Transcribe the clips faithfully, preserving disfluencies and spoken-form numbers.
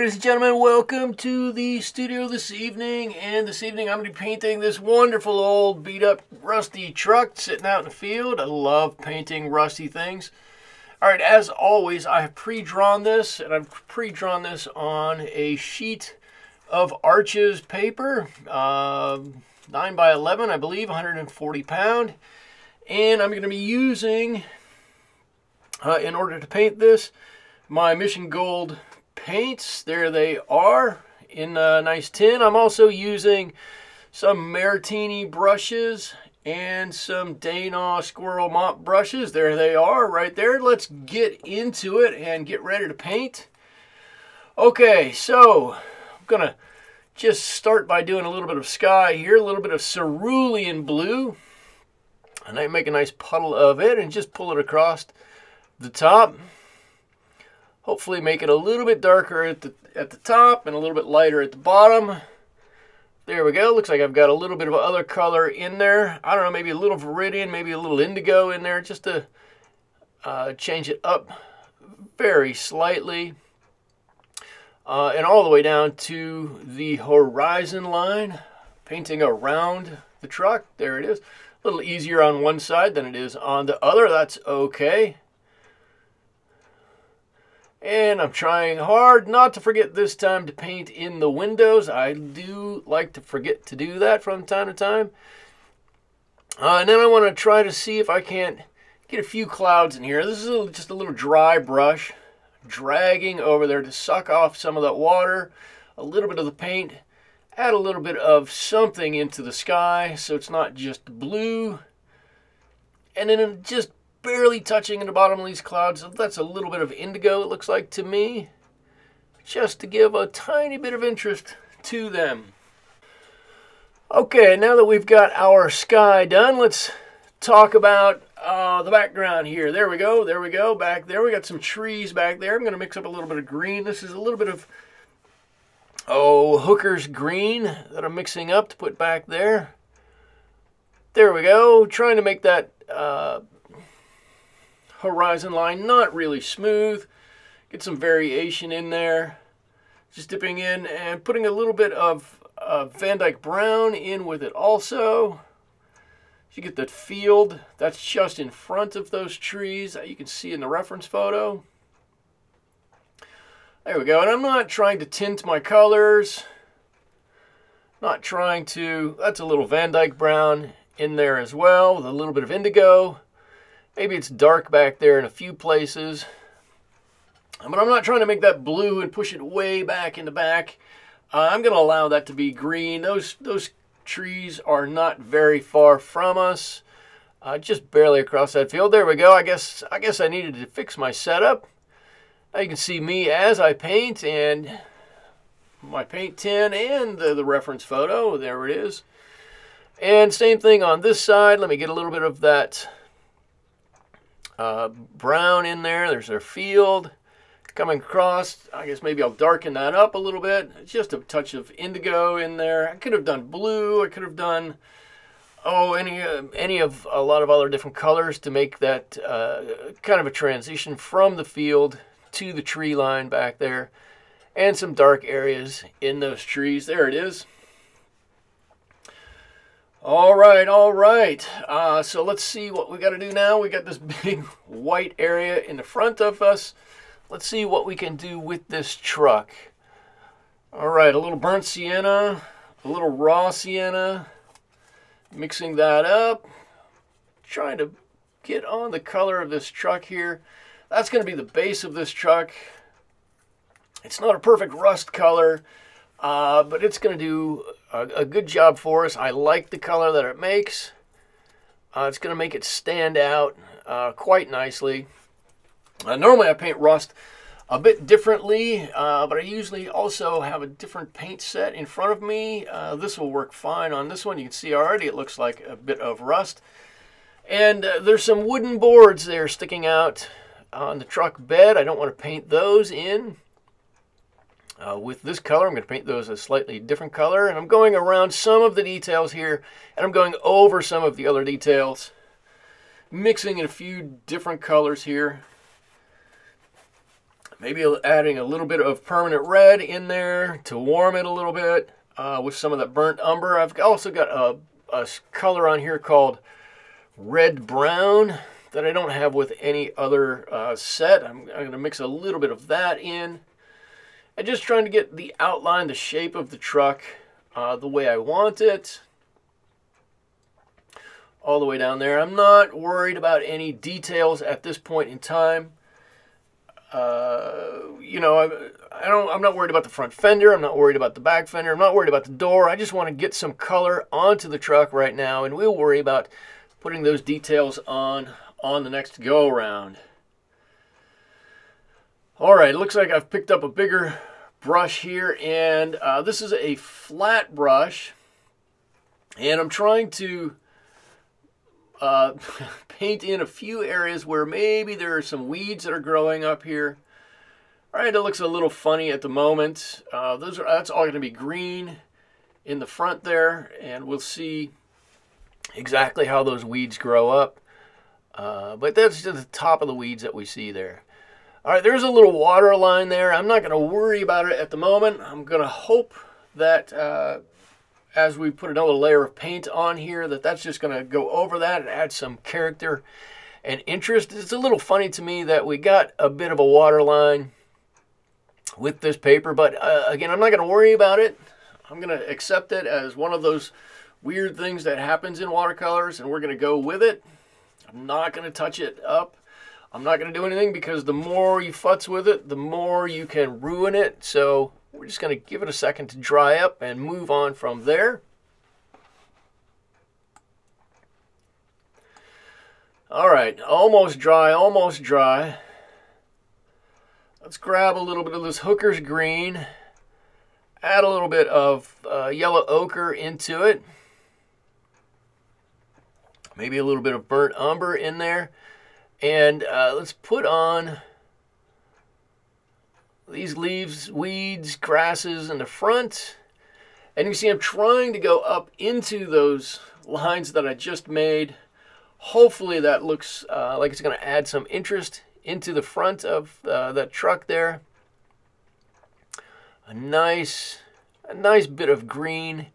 ladies and gentlemen, welcome to the studio this evening, and this evening I'm going to be painting this wonderful old beat up rusty truck sitting out in the field. I love painting rusty things. Alright, as always, I have pre-drawn this, and I've pre-drawn this on a sheet of Arches paper, uh, nine by eleven, I believe, one hundred forty pound, and I'm going to be using, uh, in order to paint this, my Mission Gold paints. There they are in a nice tin. I'm also using some Martini brushes and some Dana squirrel mop brushes. There they are right there. Let's get into it and get ready to paint. Okay, so I'm gonna just start by doing a little bit of sky here, a little bit of cerulean blue, and I make a nice puddle of it and just pull it across the top. Hopefully make it a little bit darker at the, at the top and a little bit lighter at the bottom. There we go. Looks like I've got a little bit of other color in there. I don't know, maybe a little Viridian, maybe a little indigo in there, just to uh, change it up very slightly. Uh, and all the way down to the horizon line, painting around the truck. There it is. A little easier on one side than it is on the other. That's okay. And I'm trying hard not to forget this time to paint in the windows. I do like to forget to do that from time to time. Uh, and then I want to try to see if I can't get a few clouds in here. This is a, just a little dry brush dragging over there to suck off some of that water, a little bit of the paint, add a little bit of something into the sky so it's not just blue. And then just barely touching in the bottom of these clouds. That's a little bit of indigo, it looks like to me, just to give a tiny bit of interest to them. Okay, now that we've got our sky done, let's talk about uh, the background here. There we go, there we go, back there. We got some trees back there. I'm going to mix up a little bit of green. This is a little bit of, oh, Hooker's green that I'm mixing up to put back there. There we go, trying to make that uh, horizon line not really smooth, get some variation in there. Just dipping in and putting a little bit of uh, Van Dyke Brown in with it also. You get that field that's just in front of those trees that you can see in the reference photo. There we go. And I'm not trying to tint my colors, not trying to. That's a little Van Dyke Brown in there as well with a little bit of indigo. Maybe it's dark back there in a few places. But I'm not trying to make that blue and push it way back in the back. Uh, I'm going to allow that to be green. Those, those trees are not very far from us. Uh, just barely across that field. There we go. I guess, I guess I needed to fix my setup. Now you can see me as I paint and my paint tin and the, the reference photo. There it is. And same thing on this side. Let me get a little bit of that Uh, brown in there. There's our field coming across. I guess maybe I'll darken that up a little bit. Just a touch of indigo in there. I could have done blue. I could have done oh any uh, any of a lot of other different colors to make that uh, kind of a transition from the field to the tree line back there, and some dark areas in those trees. There it is. All right, all right. Uh, so let's see what we got to do now. We got this big white area in the front of us. Let's see what we can do with this truck. All right, a little burnt sienna, a little raw sienna. Mixing that up. Trying to get on the color of this truck here. That's going to be the base of this truck. It's not a perfect rust color, uh, but it's going to do a good job for us. I like the color that it makes. Uh, it's going to make it stand out uh, quite nicely. Uh, normally I paint rust a bit differently, uh, but I usually also have a different paint set in front of me. Uh, this will work fine on this one. You can see already it looks like a bit of rust. And uh, there's some wooden boards there sticking out on the truck bed. I don't want to paint those in. Uh, with this color, I'm going to paint those a slightly different color. And I'm going around some of the details here, and I'm going over some of the other details. Mixing in a few different colors here. Maybe adding a little bit of permanent red in there to warm it a little bit uh, with some of that burnt umber. I've also got a, a color on here called red brown that I don't have with any other uh, set. I'm, I'm going to mix a little bit of that in. I'm just trying to get the outline, the shape of the truck uh, the way I want it. All the way down there. I'm not worried about any details at this point in time. Uh, you know, I, I don't, I'm not worried about the front fender. I'm not worried about the back fender. I'm not worried about the door. I just want to get some color onto the truck right now, and we'll worry about putting those details on on the next go around. All right, it looks like I've picked up a bigger brush here, and uh, this is a flat brush, and I'm trying to Uh, paint in a few areas where maybe there are some weeds that are growing up here. All right, it looks a little funny at the moment. Uh, those are that's all going to be green in the front there, and we'll see exactly how those weeds grow up. Uh, but that's just the top of the weeds that we see there. All right, there's a little water line there. I'm not going to worry about it at the moment. I'm going to hope that Uh, as we put another layer of paint on here, that that's just going to go over that and add some character and interest. It's a little funny to me that we got a bit of a water line with this paper, but uh, again, I'm not going to worry about it. I'm going to accept it as one of those weird things that happens in watercolors, and we're going to go with it. I'm not going to touch it up. I'm not going to do anything, because the more you futz with it, the more you can ruin it. So we're just going to give it a second to dry up and move on from there. All right, almost dry, almost dry. Let's grab a little bit of this Hooker's green. Add a little bit of uh, yellow ochre into it. Maybe a little bit of burnt umber in there. And uh, let's put on these leaves, weeds, grasses in the front. And you see I'm trying to go up into those lines that I just made. Hopefully that looks uh, like it's going to add some interest into the front of uh, that truck there. A nice, a nice bit of green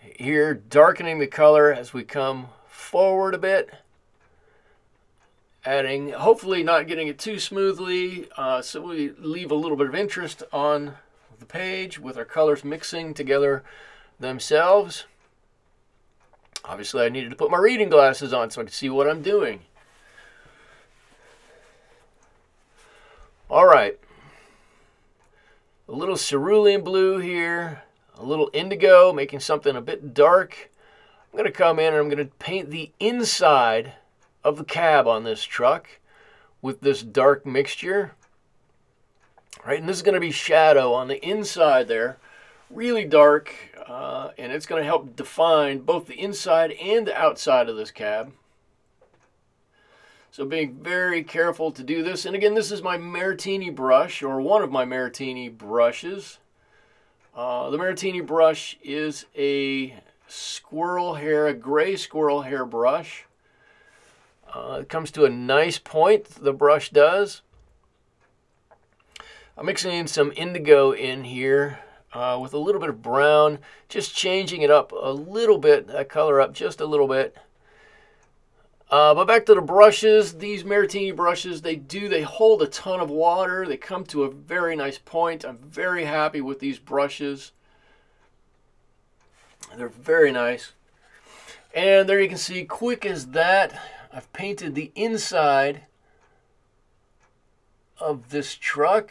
here, darkening the color as we come forward a bit. Adding, hopefully not getting it too smoothly, uh, so we leave a little bit of interest on the page with our colors mixing together themselves. Obviously I needed to put my reading glasses on so I could see what I'm doing. All right, a little cerulean blue here, a little indigo, making something a bit dark. I'm going to come in and I'm going to paint the inside of the cab on this truck with this dark mixture. All right, and this is going to be shadow on the inside there, really dark, uh, and it's going to help define both the inside and the outside of this cab. So being very careful to do this. And again, this is my Martini brush, or one of my Martini brushes. Uh, the Martini brush is a squirrel hair, a gray squirrel hair brush. Uh, it comes to a nice point, the brush does. I'm mixing in some indigo in here uh, with a little bit of brown, just changing it up a little bit, that color up just a little bit. Uh, but back to the brushes, these Martini brushes, they do, they hold a ton of water. They come to a very nice point. I'm very happy with these brushes. They're very nice. And there you can see, quick as that, I've painted the inside of this truck.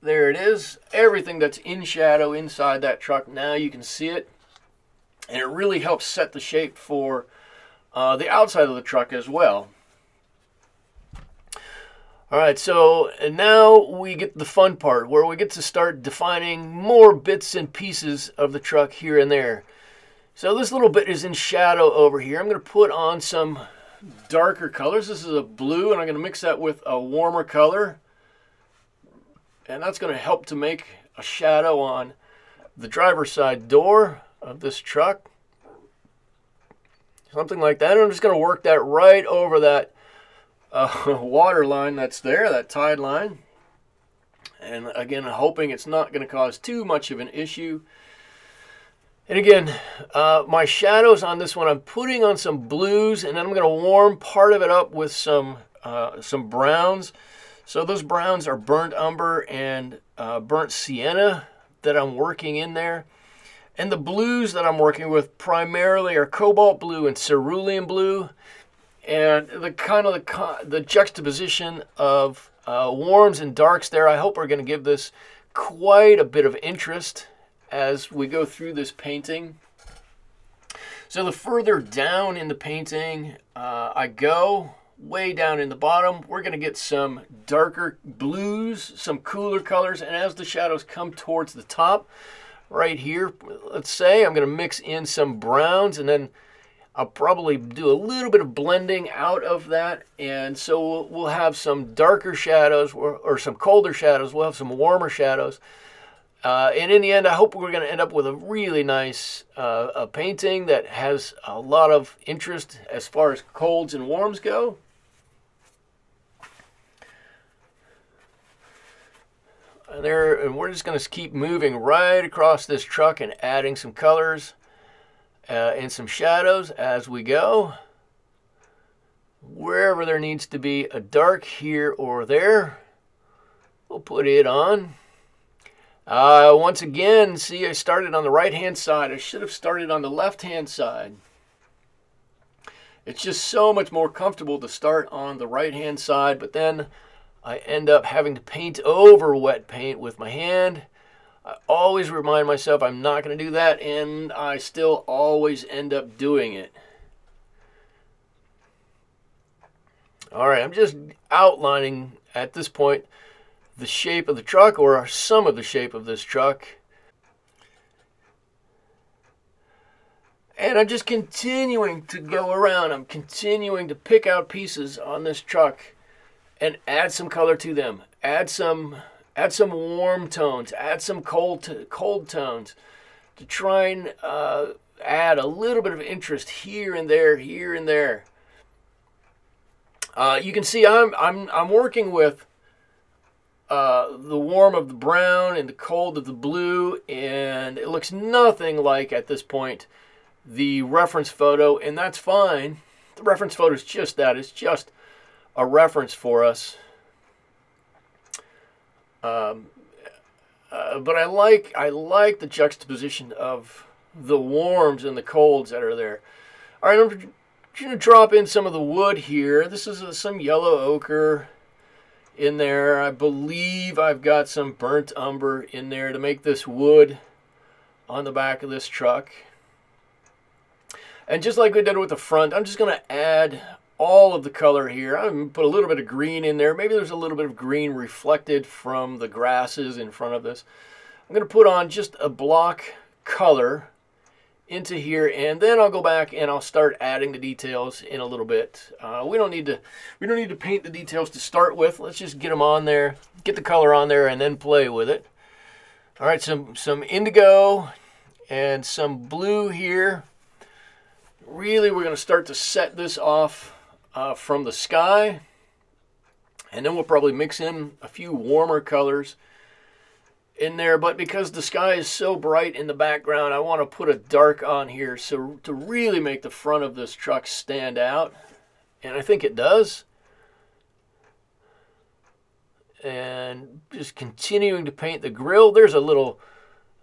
There it is. Everything that's in shadow inside that truck, now you can see it. And it really helps set the shape for uh, the outside of the truck as well. All right, so and now we get to the fun part, where we get to start defining more bits and pieces of the truck here and there. So this little bit is in shadow over here. I'm going to put on some darker colors. This is a blue, and I'm going to mix that with a warmer color. And that's going to help to make a shadow on the driver's side door of this truck. Something like that. And I'm just going to work that right over that uh, water line that's there, that tide line. And again, hoping it's not going to cause too much of an issue. And again, uh, my shadows on this one, I'm putting on some blues, and then I'm going to warm part of it up with some uh, some browns. So those browns are burnt umber and uh, burnt sienna that I'm working in there. And the blues that I'm working with primarily are cobalt blue and cerulean blue. And the kind of the, the juxtaposition of uh, warms and darks there, I hope are going to give this quite a bit of interest as we go through this painting. So the further down in the painting uh, I go, way down in the bottom, we're going to get some darker blues, some cooler colors. And as the shadows come towards the top, right here, let's say, I'm going to mix in some browns, and then I'll probably do a little bit of blending out of that. And so we'll have some darker shadows, or, or some colder shadows. We'll have some warmer shadows. Uh, and in the end, I hope we're going to end up with a really nice uh, a painting that has a lot of interest as far as colds and warms go. And, there, and we're just going to keep moving right across this truck and adding some colors uh, and some shadows as we go. Wherever there needs to be a dark here or there, we'll put it on. Uh, once again, see, I started on the right-hand side. I should have started on the left-hand side. It's just so much more comfortable to start on the right-hand side, but then I end up having to paint over wet paint with my hand. I always remind myself I'm not going to do that, and I still always end up doing it. All right, I'm just outlining at this point the shape of the truck, or some of the shape of this truck. And I'm just continuing to go around. I'm continuing to pick out pieces on this truck and add some color to them. Add some, add some warm tones. Add some cold, cold tones to try and uh, add a little bit of interest here and there, here and there. Uh, you can see I'm, I'm, I'm working with uh, the warm of the brown and the cold of the blue, and it looks nothing like at this point the reference photo, and that's fine. The reference photo is just that. It's just a reference for us. Um, uh, but I like I like the juxtaposition of the warms and the colds that are there. All right, I'm going to drop in some of the wood here. This is uh, some yellow ochre in there. I believe I've got some burnt umber in there to make this wood on the back of this truck. And just like we did with the front, I'm just going to add all of the color here. I'm going to put a little bit of green in there. Maybe there's a little bit of green reflected from the grasses in front of this. I'm going to put on just a block color into here, and then I'll go back and I'll start adding the details in a little bit. Uh, we don't need to we don't need to paint the details to start with. Let's just get them on there, get the color on there, and then play with it. All right, some some indigo and some blue here. Really, we're going to start to set this off Uh, from the sky, and then we'll probably mix in a few warmer colors in there. But because the sky is so bright in the background, I want to put a dark on here so to really make the front of this truck stand out, and I think it does. And just continuing to paint the grill. There's a little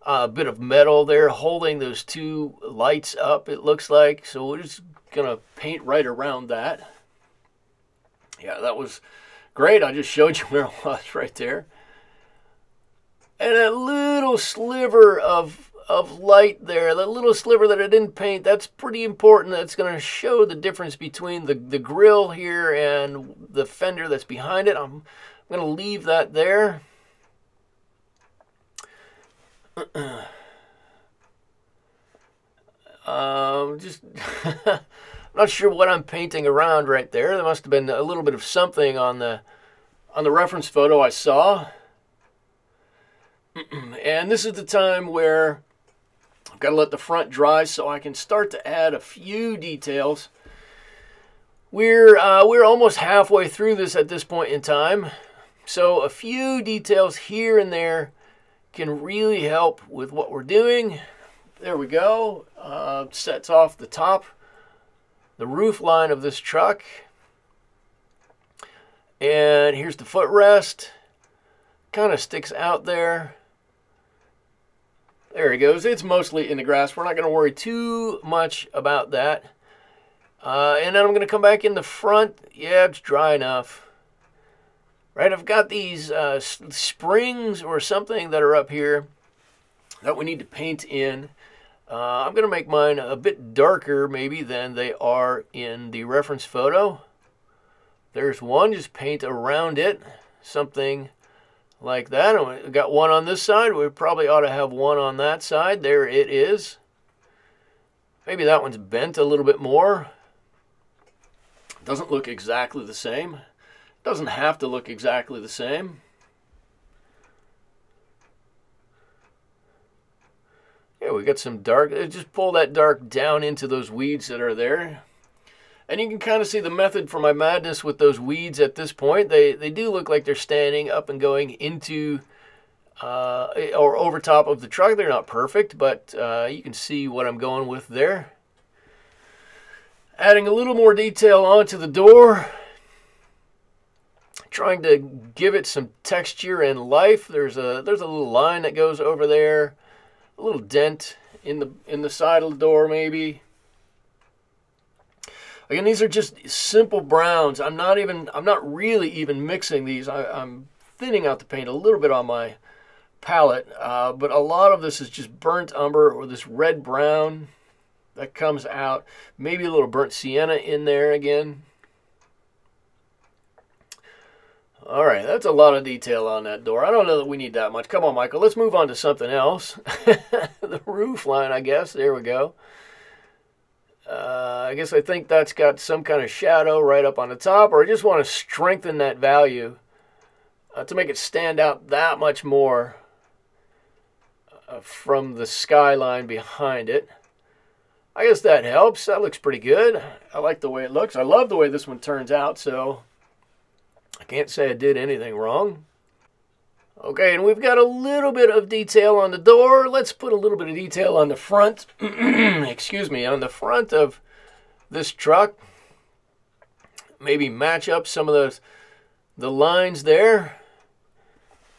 uh, bit of metal there holding those two lights up, it looks like, so we're just gonna paint right around that. Yeah, that was great. I just showed you where it was right there. And that little sliver of, of light there, that little sliver that I didn't paint, that's pretty important. That's going to show the difference between the, the grill here and the fender that's behind it. I'm, I'm going to leave that there. Um, just I'm not sure what I'm painting around right there. There must have been a little bit of something on the on the reference photo I saw. And this is the time where I've got to let the front dry so I can start to add a few details We're, uh, we're almost halfway through this at this point in time, so a few details here and there can really help with what we're doing. There we go. Uh, sets off the top, the roof line of this truck. And here's the footrest. Kind of sticks out there. There it goes. It's mostly in the grass. We're not going to worry too much about that. Uh, and then I'm going to come back in the front. Yeah, it's dry enough. Right, I've got these uh, springs or something that are up here that we need to paint in. Uh, I'm going to make mine a bit darker maybe than they are in the reference photo. There's one. Just paint around it. Something like that. I got one on this side. We probably ought to have one on that side. There it is. Maybe that one's bent a little bit more. Doesn't look exactly the same. Doesn't have to look exactly the same. Yeah, we got some dark. Just pull that dark down into those weeds that are there. And you can kind of see the method for my madness with those weeds at this point. They, they do look like they're standing up and going into uh, or over top of the truck. They're not perfect, but uh, you can see what I'm going with there. Adding a little more detail onto the door. Trying to give it some texture and life. There's a there's a little line that goes over there. A little dent in the in the side of the door maybe. Again, these are just simple browns. I'm not even, I'm not really even mixing these. I, I'm thinning out the paint a little bit on my palette, uh, but a lot of this is just burnt umber or this red brown that comes out. Maybe a little burnt sienna in there again. All right, that's a lot of detail on that door. I don't know that we need that much. Come on, Michael, let's move on to something else. The roof line, I guess. There we go. Uh, I guess I think that's got some kind of shadow right up on the top, or I just want to strengthen that value uh, to make it stand out that much more uh, from the skyline behind it. I guess that helps. That looks pretty good. I like the way it looks. I love the way this one turns out, so I can't say I did anything wrong. Okay, and we've got a little bit of detail on the door. Let's put a little bit of detail on the front. Excuse me, on the front of this truck. Maybe match up some of those the lines there,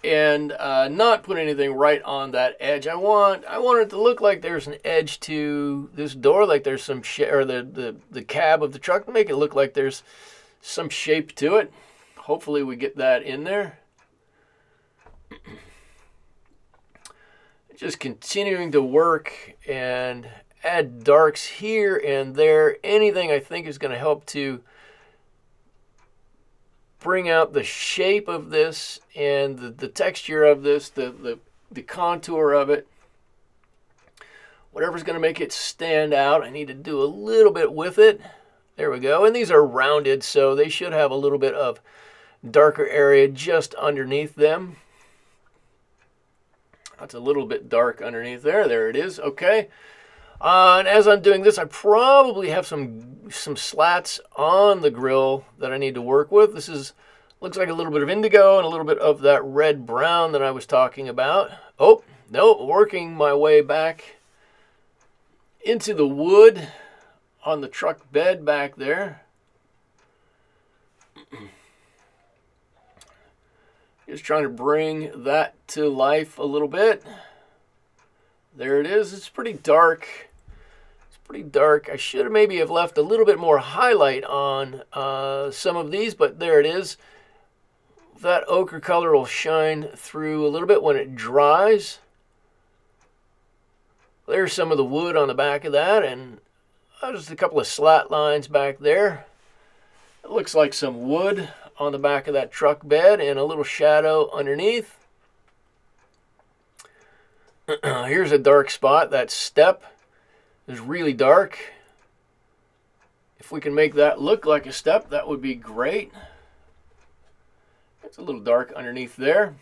and uh, not put anything right on that edge. I want I want it to look like there's an edge to this door, like there's some sh or the the the cab of the truck. Make it look like there's some shape to it. Hopefully we get that in there. Just continuing to work and add darks here and there. Anything I think is going to help to bring out the shape of this and the, the texture of this, the, the, the contour of it. Whatever's going to make it stand out, I need to do a little bit with it. There we go. And these are rounded, so they should have a little bit of darker area just underneath them. That's a little bit dark underneath there. There it is. Okay. Uh, and as I'm doing this, I probably have some some slats on the grill that I need to work with. This is looks like a little bit of indigo and a little bit of that red brown that I was talking about. Oh, no, working my way back into the wood on the truck bed back there. Just trying to bring that to life a little bit. There it is. It's pretty dark. It's pretty dark. I should have maybe have left a little bit more highlight on uh, some of these, but there it is. That ochre color will shine through a little bit when it dries. There's some of the wood on the back of that, and just a couple of slat lines back there. It looks like some wood on the back of that truck bed and a little shadow underneath. Here's a dark spot. That step is really dark. If we can make that look like a step, that would be great. It's a little dark underneath there.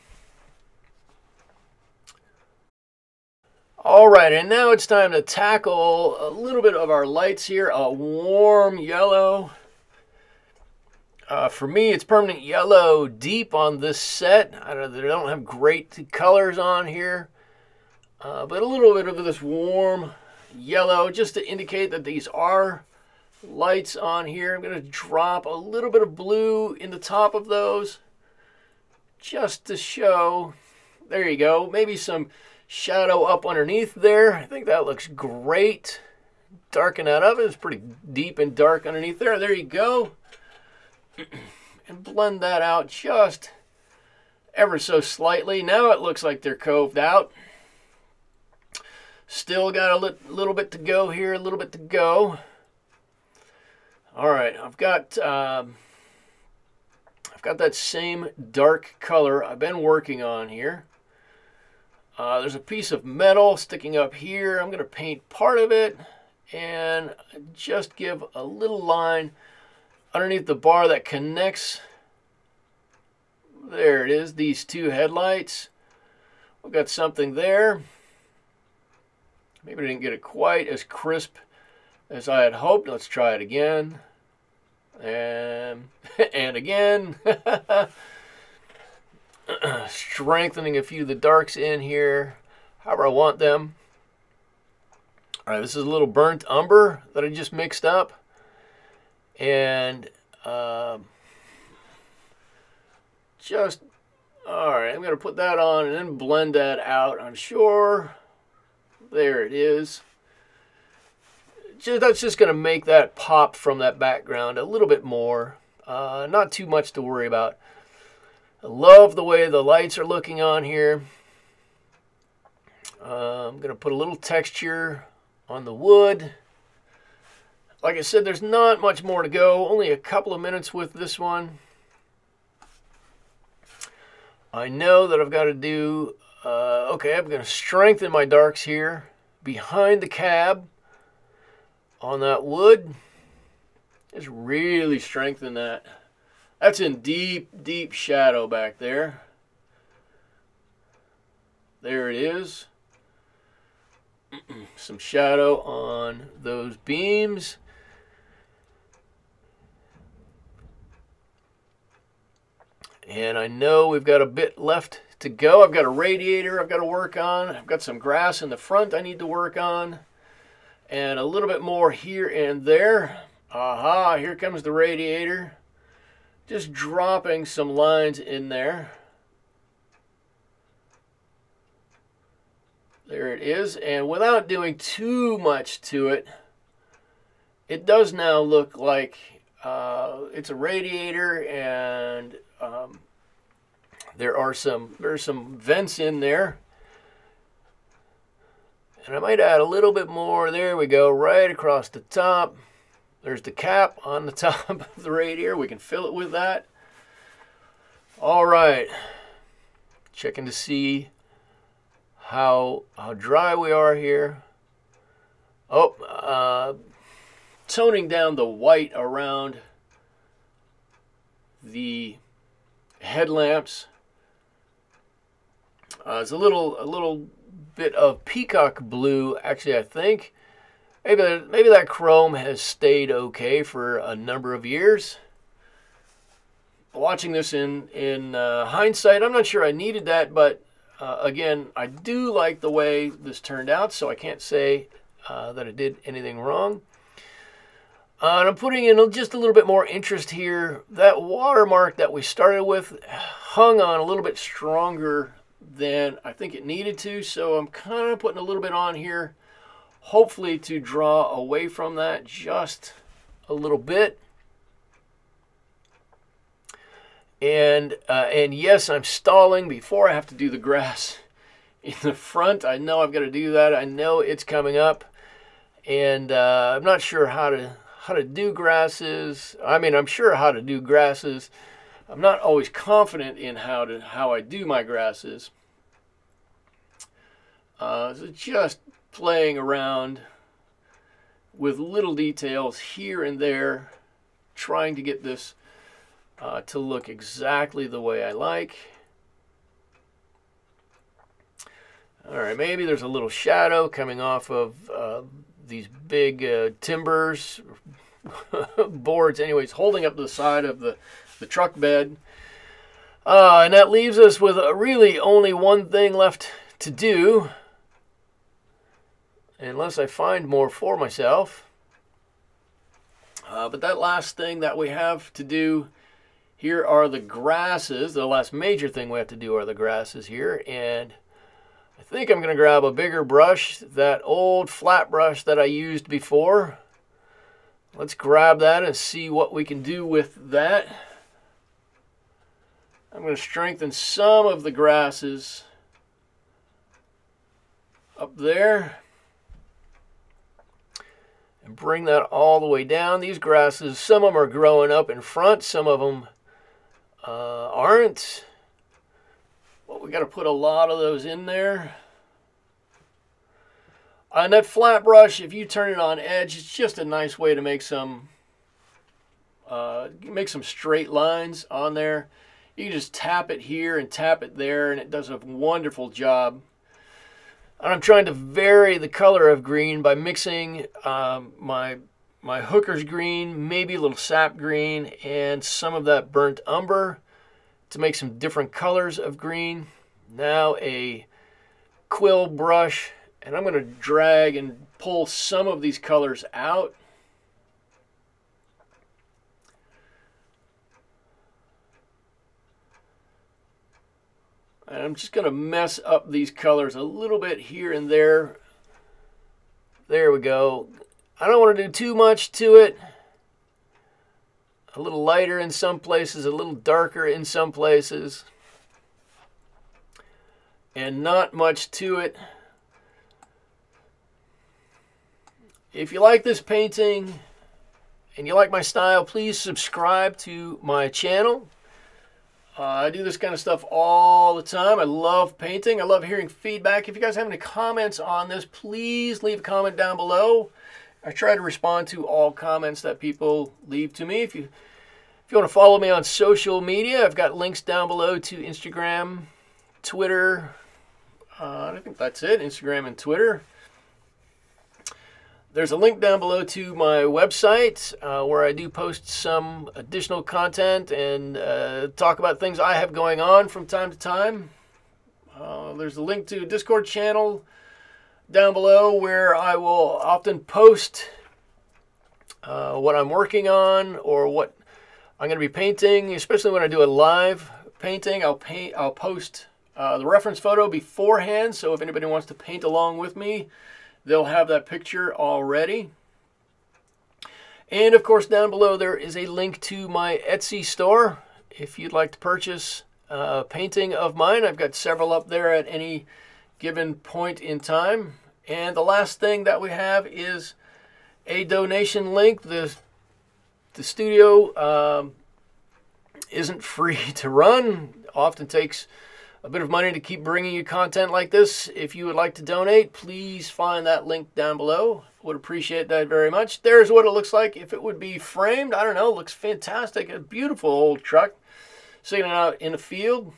All right, and now it's time to tackle a little bit of our lights here. A warm yellow. Uh, for me, it's permanent yellow deep on this set. I don't, they don't have great colors on here, uh, but a little bit of this warm yellow just to indicate that these are lights on here. I'm going to drop a little bit of blue in the top of those just to show. There you go. Maybe some shadow up underneath there. I think that looks great. Darken that up. It's pretty deep and dark underneath there. There you go. And blend that out just ever so slightly. Now it looks like they're coved out. Still got a li little bit to go here, a little bit to go. All right, I've got um, I've got that same dark color I've been working on here. Uh, there's a piece of metal sticking up here. I'm going to paint part of it and just give a little line underneath the bar that connects. There it is, these two headlights. We've got something there. Maybe I didn't get it quite as crisp as I had hoped. Let's try it again. And, and again. Strengthening a few of the darks in here, however I want them. All right, this is a little burnt umber that I just mixed up. And um, just, all right, I'm going to put that on and then blend that out, I'm sure. There it is. Just, that's just going to make that pop from that background a little bit more. Uh, not too much to worry about. I love the way the lights are looking on here. Uh, I'm going to put a little texture on the wood. Like I said, there's not much more to go. Only a couple of minutes with this one. I know that I've got to do... Uh, okay, I'm going to strengthen my darks here. Behind the cab. On that wood. Just really strengthen that. That's in deep, deep shadow back there. There it is. Some shadow on those beams. And I know we've got a bit left to go. I've got a radiator I've got to work on. I've got some grass in the front I need to work on. And a little bit more here and there. Aha, here comes the radiator. Just dropping some lines in there. There it is. And without doing too much to it, it does now look like uh, it's a radiator, and um, there are some there's some vents in there. And I might add a little bit more. There we go, right across the top. There's the cap on the top of the radiator. We can fill it with that. All right. Checking to see how how dry we are here. Oh, uh, toning down the white around the headlamps. Uh, it's a little a little bit of peacock blue, actually. I think maybe that, maybe that chrome has stayed okay for a number of years. Watching this in in uh, hindsight, I'm not sure I needed that, but uh, again, I do like the way this turned out, so I can't say uh, that I did anything wrong. Uh, and I'm putting in just a little bit more interest here. That watermark that we started with hung on a little bit stronger than I think it needed to, so I'm kind of putting a little bit on here, hopefully to draw away from that just a little bit. And uh, and yes, I'm stalling before I have to do the grass in the front. I know I've got to do that. I know it's coming up, and uh, I'm not sure how to how to do grasses. I mean, I'm sure how to do grasses. I'm not always confident in how to how I do my grasses. Uh, so just playing around with little details here and there, trying to get this uh, to look exactly the way I like. All right, maybe there's a little shadow coming off of uh, these big uh, timbers, boards, anyways, holding up the side of the, the truck bed. Uh, and that leaves us with really only one thing left to do, unless I find more for myself. Uh, but that last thing that we have to do here are the grasses. The last major thing we have to do are the grasses here. And I think I'm going to grab a bigger brush, that old flat brush that I used before. Let's grab that and see what we can do with that. I'm going to strengthen some of the grasses up there and bring that all the way down. These grasses, some of them are growing up in front, some of them uh, aren't. But we got to put a lot of those in there. On that flat brush, if you turn it on edge, it's just a nice way to make some uh, make some straight lines on there. You can just tap it here and tap it there, and it does a wonderful job. And I'm trying to vary the color of green by mixing um, my my Hooker's green, maybe a little sap green, and some of that burnt umber to make some different colors of green. Now a quill brush. And I'm going to drag and pull some of these colors out. And I'm just going to mess up these colors a little bit here and there. There we go. I don't want to do too much to it. A little lighter in some places, a little darker in some places. And not much to it. If you like this painting and you like my style, please subscribe to my channel. Uh, I do this kind of stuff all the time. I love painting. I love hearing feedback. If you guys have any comments on this, please leave a comment down below. I try to respond to all comments that people leave to me. If you, if you want to follow me on social media, I've got links down below to Instagram, Twitter. Uh, I think that's it, Instagram and Twitter. There's a link down below to my website uh, where I do post some additional content and uh, talk about things I have going on from time to time. Uh, there's a link to a Discord channel down below where I will often post uh, what I'm working on or what I'm going to be painting, especially when I do a live painting. I'll, paint, I'll post uh, the reference photo beforehand, so if anybody wants to paint along with me, they'll have that picture already. And of course, down below there is a link to my Etsy store if you'd like to purchase a painting of mine. I've got several up there at any given point in time. And the last thing that we have is a donation link. The, the studio um, isn't free to run. It often takes a bit of money to keep bringing you content like this. If you would like to donate, please find that link down below. Would appreciate that very much. There's what it looks like if it would be framed. I don't know. It looks fantastic. A beautiful old truck sitting out in the field.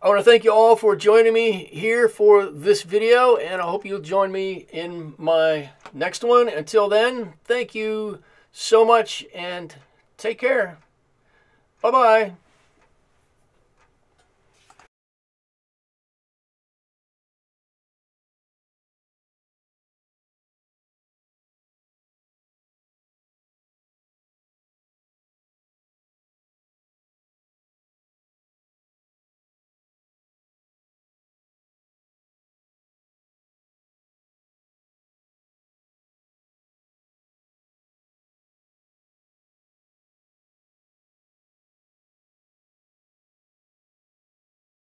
I want to thank you all for joining me here for this video, and I hope you'll join me in my next one. Until then, thank you so much and take care. Bye-bye.